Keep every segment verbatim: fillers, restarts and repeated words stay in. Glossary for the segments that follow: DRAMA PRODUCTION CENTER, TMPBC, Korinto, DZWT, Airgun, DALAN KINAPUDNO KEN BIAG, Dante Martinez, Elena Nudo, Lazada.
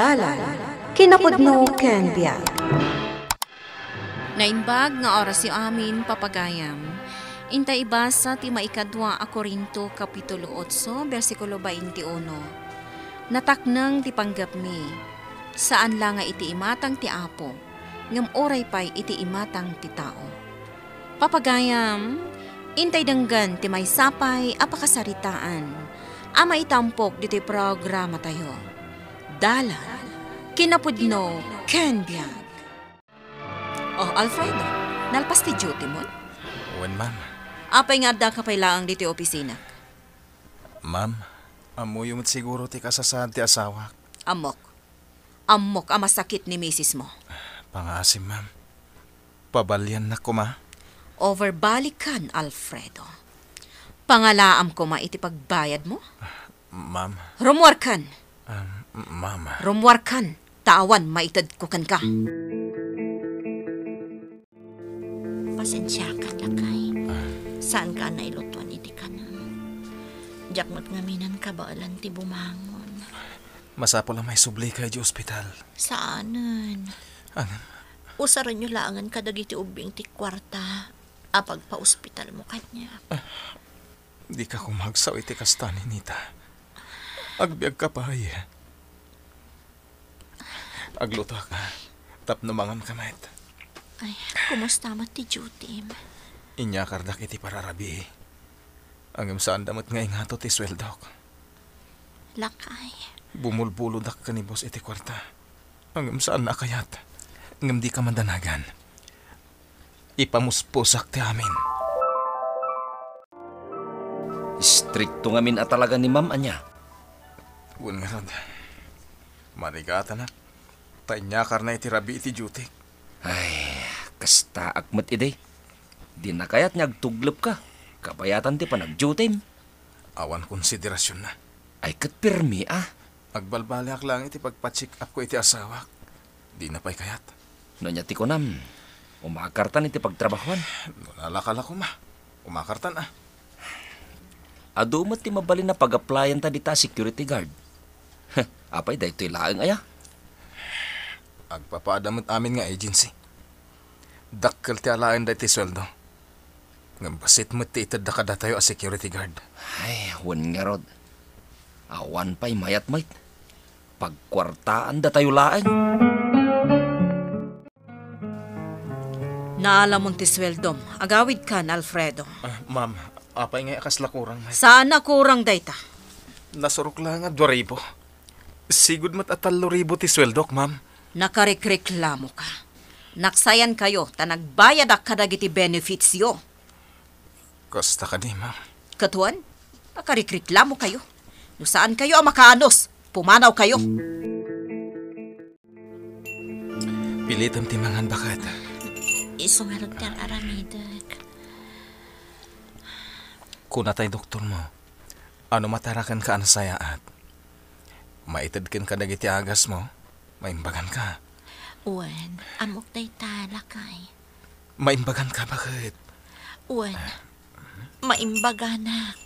Dalan kinapudno ken biag. Nainbag nga oras yu amin papagayam. Inta ibasa ti maikadwa a Korinto kapitulo otso bersikulo twenty-one. Nataknang ti panggapmi saan lang nga iti imatang ti Apo ngem oray pay iti imatang ti tao. Papagayam intay denggan ti maysapay a pakasaritaan a maitampok dito'y programa tayo. Dalan kinapudno ken biag. Oh, Alfredo, nalpas ti duty mo? Wen, ma'am. Apay nga da kapailaang dito'y opisina? Ma'am, amuyumot siguro ti kasasad ti asawak. Amok. Amok ang masakit ni misis mo. Pangasim, ma'am. Pabalyan na ko, ma. Overbalikan, Alfredo. Pangalaam ko maitipagbayad mo? Ma'am. Rumwarkan. Um, ma'am. Rumwarkan. Tawan maitadkukan ka. Pasensya ka, Takay. Saan ka na ilutuan iti ka na? Jakmat ngaminan ka ba alanti bumangon? Masapo lang may subli kay di ospital. Saanan? Anan? Usaran nyo laangan ka dagiti ubing ti kwarta. Apag pa-ospital mo kanya. Ah, di ka kumagsaw iti kastani, Nita. Agbiag ka pa, ay. Agluto ka. Tap na mangan kamait. Ay, kumusta mat ti Jutim? Inyakardak iti pararabi. Ang saan damat nga ingato ti sweldok. Lakay. Bumulbulodak ka ni boss iti kwarta. Ang saan na kayat. Ang di ka mandanagan. Ipamuspusak ti amin. Strikto ngamin at talaga ni ma'am anya. Uwan nga rod. Marigat anak. Tainyakar na iti rabi iti jutik. Ay, kasta akmat iday. Di na kayat nagtuglop ka. Kabayatan ti panagjutim. Awan konsiderasyon na. Ay katpirmi ah. Agbalbaliak lang iti pagpatsik up ko iti asawak. Di na pa'y kayat. Nonya ti konam. Umakartan iti pagtrabahuan. Nalakala ko ma. Umakartan ah. Adumat ti mabalin na pag-applyan ta dita security guard. Apay da ito'y laang aya. Agpapaadamot amin nga agency. Dakkel ti alaang da iti sweldo. Ngambasit mo ti itad dakada tayo a security guard. Ay, wan nga rod. Awan pa'y mayat mayt. Pagkwartaan da tayo laang. Naalamon ti sweldom. Agawid ka na, Alfredo. Uh, ma'am, apay nga akas lakurang. Sana kurang dayta. Nasurok lang nga two thousand. Sigud mat at three thousand ti sweldok, ma'am. Nakarikreklamo ka. Naksayan kayo tanagbayad ak kadagiti benefits yo. Kasta ka di, ma'am. Katuan, nakarikreklamo kayo. Nusaan kayo ang makaanos? Pumanaw kayo. Pilitam timangan bakit. Isumerod ka, aramidag. Kunatay doktor mo, ano matarakan ka anasayaat? Maitadkin ka dagiti agas mo, maimbagan ka. Uwan, amok day talakay. Maimbagan ka bakit? Uwan, maimbagan ak.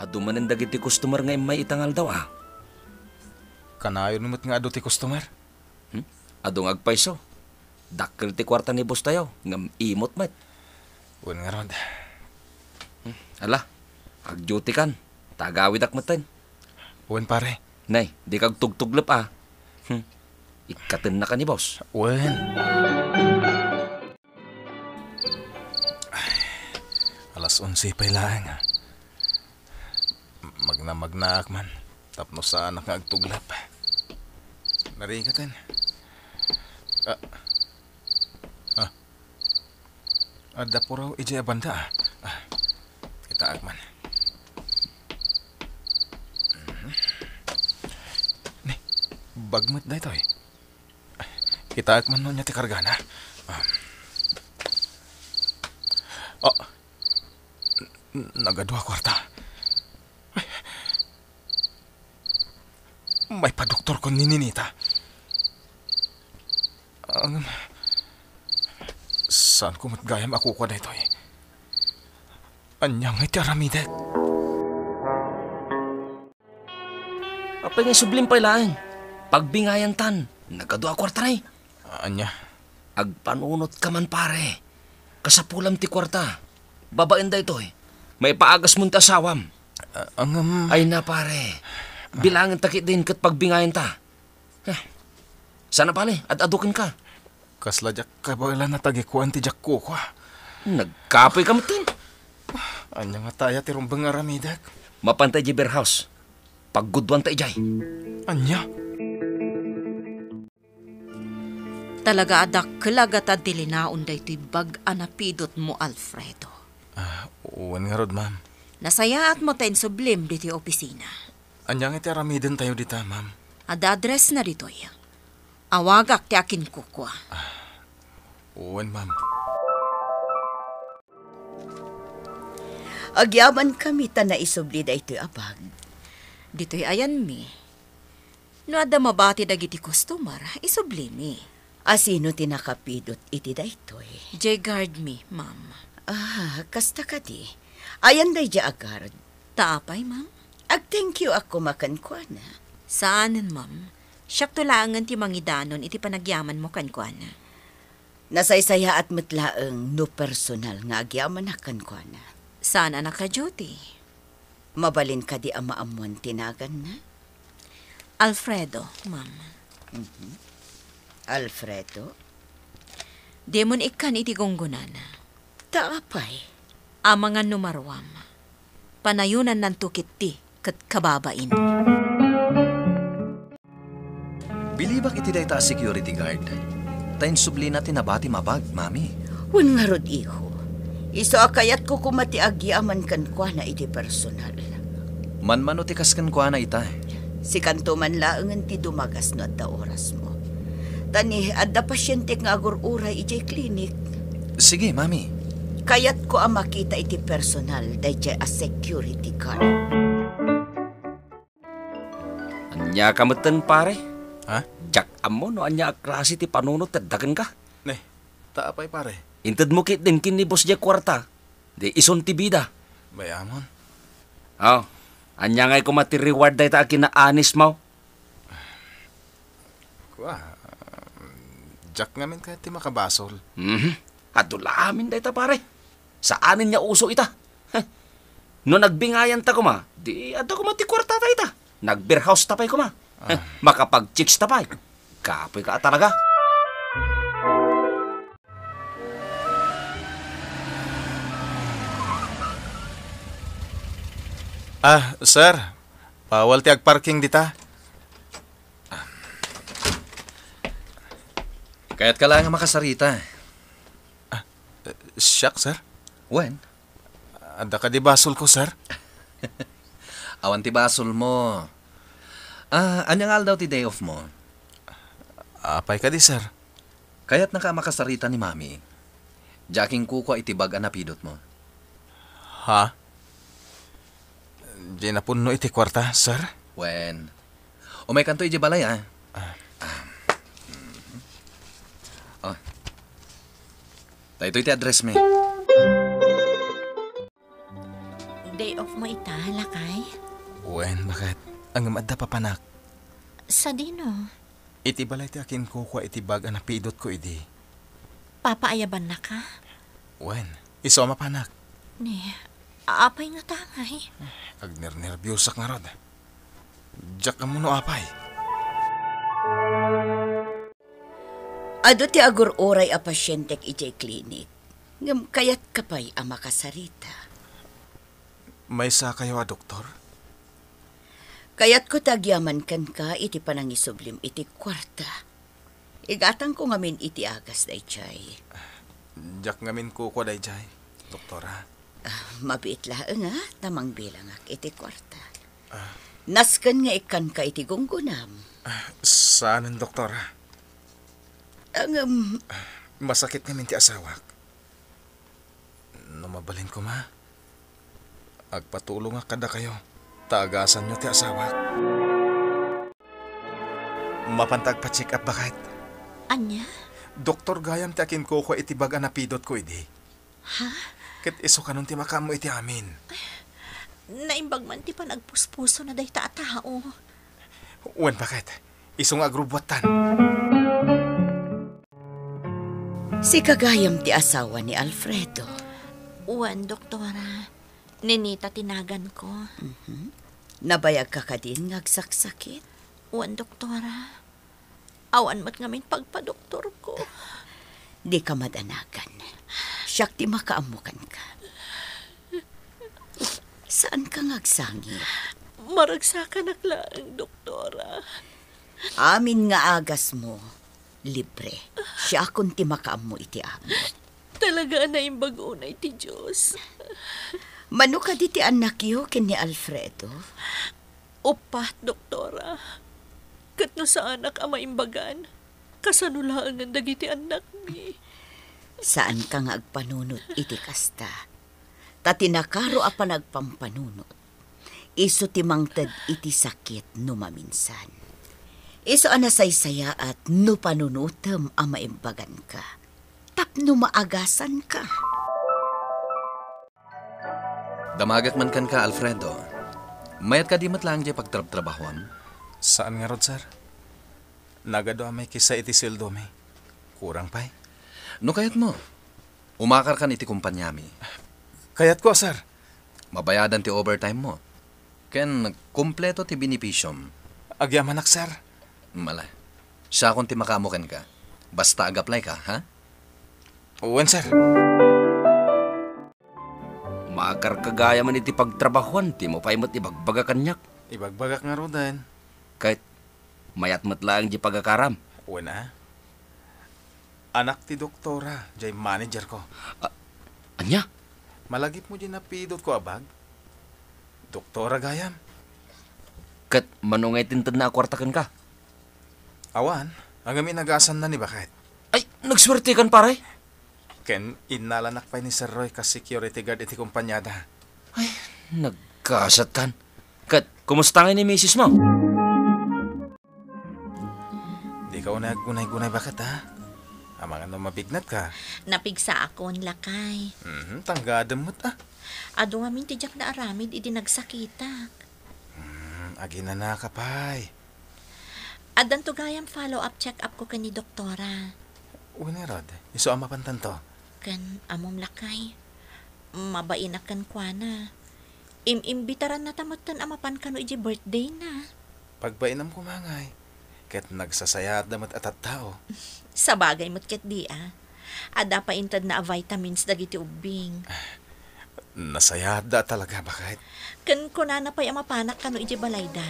Aduman ang dagiti customer ngayon may itangal daw ah. Kanayon namat nga ado ti customer? Hmm? Adong agpaiso. Dakkel ti kwarta ni boss tayo. Ngam imot mat. Uwan nga rod. Hmm, ala, agduty kan. Tagawid akmatan. Uwan pare. Nay, di kag tugtuglop ah. Hmm. Ikaten na ka ni boss. Uwan. Alas onse pa lang. Magna-magna akman. Tapno saan nga agtuglap. Narikatan. Ah. Ah. Ada puraw ije banda. Ah. Kita agman. Mm-hmm. Nih, bagmat na ito eh. Kita agman nun niya ti kargana. Ah. Oh. Nagadua kwarta. Ay. May padoktor ko ni Ninita. Ang... Saan ko matgayam ako ko na ito eh? Anyang iti aramide. Kapay nga sublim pailaan. Pagbingayan tan, nagadua kwarta ray. Anya? Agpanunot ka man pare. Kasapulam ti kwarta. Babaen da ito eh. May paagas munta sawam. Uh, um... Ay na pare. Bilangin takit din kat pagbingayan ta. Eh. Sana pale, at adukin ka. Kaslajak ka ba ilan na tagikuan ti jak ko ko? Nagkapay ka matin. Anya nga tayo ti rumbang aramidag. Mapantay di beer house. Pagguduan tayo jay. Anya? Talaga adak kalagat at dilinaon da ito'y bag-anapidot mo, Alfredo. Ah, uh, uwan nga rod, ma'am. Nasaya at matain sublim dito yung opisina. Anyang iti aramidin tayo dito, ma'am. Ad-address na dito yung. Awagak ti akin kukwa. Ah, uwan, ma'am. Agyaman kami ta na isubli da ito'y abag. Dito'y ayan mi. Noada mabati da giti customer, isubli mi. Asino tinakapidot iti da ito eh. Jay guard me, ma'am. Ah, kasta ka di. Ayan day jay agard. Taapay, ma'am? Ag thank you ako makankwana. Saanan, ma'am? Siyak tulangan ti mangidanon iti panagyaman mo kankwana. Nasaysaya at matlaang no personal nga agyaman na kankwana. Saan anak ka, Jyoti? Mabalin ka di amaamuan tinagan na? Alfredo, ma'am. Mm-hmm. Alfredo? Demon ikan iti gonggonan. Taapay. Amangan numarwam. Panayunan ng tukit ti kat kababain. Bilibak iti day ta security guard. Tain subli na tinabati mabag, mami. Wan nga rod, iho. Iso akayat ko kumati agyaman kankwa na iti personal. Manmano ti kas kankwa na ita. Si kanto man laangan ti dumagas no at da oras mo. Tani, adda pasyente nga agur-uray ijay klinik. Sige, mami. Kayat ko ang makita iti personal da ijay a security guard. Anya kamatan, pare? Ha? Jak amo no anya akrasi ti panunot at dagan ka? Ne, taapay pare. Intad mo kit din kinibos jay kwarta. Di ison ti bida. Bayamon? Oh, anya ngay kumati reward da ita akin na anis mo. Kwa? Jak ngamin kaya ti makabasol. Mm-hmm. Adulamin da ita pare. Saanin niya uso ita. Huh. No nagbingayan ta kuma, di ada kuma ti kwarta ta ita. Nagbeerhouse tapay kuma. Ah. Huh. Makapag-chicks tapay. Kapoy ka talaga. Ah, sir. Bawal ti ag-parking dita. Kaya't ka lang ang makasarita. Ah, uh, siyak, sir? When? Ada ka di basol ko, sir? Awan ti basol mo. Ah, anyang aldaw ti day off mo? Apay ka di, sir. Kaya't naka makasarita ni mami. Jaking kuko itibag anapidot mo. Ha? Di na puno iti kwarta, sir? When? O may kanto iti balay, ah. Ah. Oh. Tayo iti address me. Day off mo ita, lakay? Uwen, bakit? Ang amada papanak. Sa dino? Iti balay ti akin ko kwa iti bag anapidot ko idi. Papaayaban na ka? Uwen, isoma panak. Ne, aapay nga tangay. Agnir-nervyosak nga rod. Diyak ka muno apay. Ado ti agur-oray a pasyentek ijay klinik. Ngam kayat kapay a makasarita. May sa kayo a doktor? Kayat ko tagyaman kan ka iti panangisublim iti kwarta. Igatang ko ngamin iti agas da ijay. Jak ngamin ko ko da ijay, doktora. Uh, Mabiit laeng ha, tamang bilangak iti kwarta. Uh, Naskan nga ikan ka iti gunggunam. Uh, Saanan, doktora? Ang um, masakit namin ti asawak. Numabalin ko ma. Agpatulong kada kayo. Taagasan nyo ti asawak. Mapantag pa check up bakit? Anya? Doktor gayam ti akin ko ko itibag anapidot ko idi. Ha? Kit iso kanon ti makamo iti amin. Naimbag man ti panagpuspuso na day ta tao. Uwan bakit? Isong agrubuatan. Si kagayam ti asawa ni Alfredo. Uwan, doktora. Ninita tinagan ko. Mm-hmm. Nabayag ka ka din ngagsaksakit? Uwan, doktora. Awan mat ngamin pagpadoktor ko. Di ka madanagan. Siyak ti makaamukan ka. Saan ka ngagsangi? Maragsakan aklang, doktora. Amin nga agas mo. Libre. Siya akong ti makaam mo iti amo. Talaga na yung bagunay ti Diyos. Mano ka di ti anak yo ken ni Alfredo? Opa, doktora. Katno sa anak ama imbagan. Kasanulaan ng dagiti anak ni. Saan ka nga agpanunod iti kasta? Tatinakaro a panagpampanunod. Iso timangtad iti sakit no maminsan. Iso anasaysaya at no panunutem a maimbagan ka. Tapno maagasan ka. Damagak man kan ka, Alfredo. Mayat ka di matlang di pagtrab-trabahoan? Saan nga rod, sir? Nagado amay kisa iti sildo may. Kurang pa'y. No kayat mo? Umakar kan iti kumpanyami. Kayat ko, sir. Mabayadan ti overtime mo. Ken, kumpleto ti binipisyom. Agyamanak, sir. Mala. Siya akong timakamukin ka. Basta agaplay ka, ha? Uwan, sir. Maakar kagaya man iti pagtrabahuan, ti mo paimot ibagbaga kanyak. Ibagbagak nga rodan. Kahit mayat matlaang di pagakaram. Uwan, ha? Anak ti doktora, jay manager ko. A anya? Malagip mo di napidot ko, abag. Doktora gayam. Kat manungay tintad na akwartakan ka. Awan, agami nagasan na ni bakit? Ay, nagswerte kan paray? Ken, inalanak pa ni Sir Roy ka security guard iti kumpanyada. Ay, nagkasat kan. Kat, kumustangin ni misis mo? Di ka unag-gunay-gunay bakit ha? Amang ano mabignat ka? Napigsa ako ang lakay. Mm-hmm, tanggadam mo't ah. Ado nga mintidyak na aramid iti nagsakitak. Agi na na, kapay. Adan to gayam follow-up check-up ko kani doktora. Unerod, iso ang mapantan to. Kan among lakay. Mabainak kan kwa na. Imimbitaran na tamutan amapan kano iji birthday na. Pagbainam ko mangay. Ket nagsasaya at damat atat tao. Sa bagay mo't ket di ah. Ada pa intad na vitamins dagiti ubing. Nasayada talaga bakit? Kan ko na napay amapanak kano iti balayda.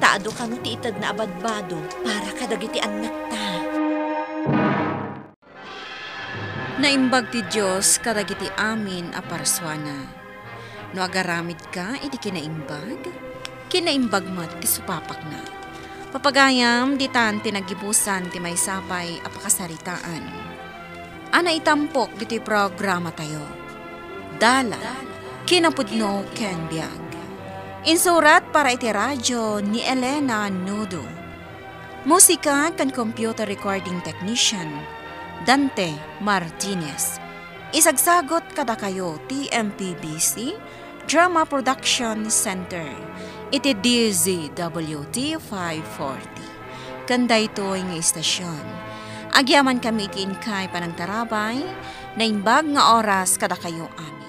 Taado kano ti itad na abadbado para kadagiti anak ta. Naimbag ti Diyos kadagiti amin a parsuana. No agaramid ka iti kinaimbag? Kinaimbag mat ti supapak na. Papagayam di tan tinagibusan ti maysapay a pakasaritaan. Ana itampok diti programa tayo. Dalan, kinapudno ken biag. Insurat para iti radyo ni Elena Nudo. Musika kan computer recording technician, Dante Martinez. Isagsagot kada kayo T M P B C Drama Production Center. Iti D Z W T five forty. Kanda ito yung istasyon. Agyaman kami iti inkay panagtarabay, naimbag nga oras kada kayoan.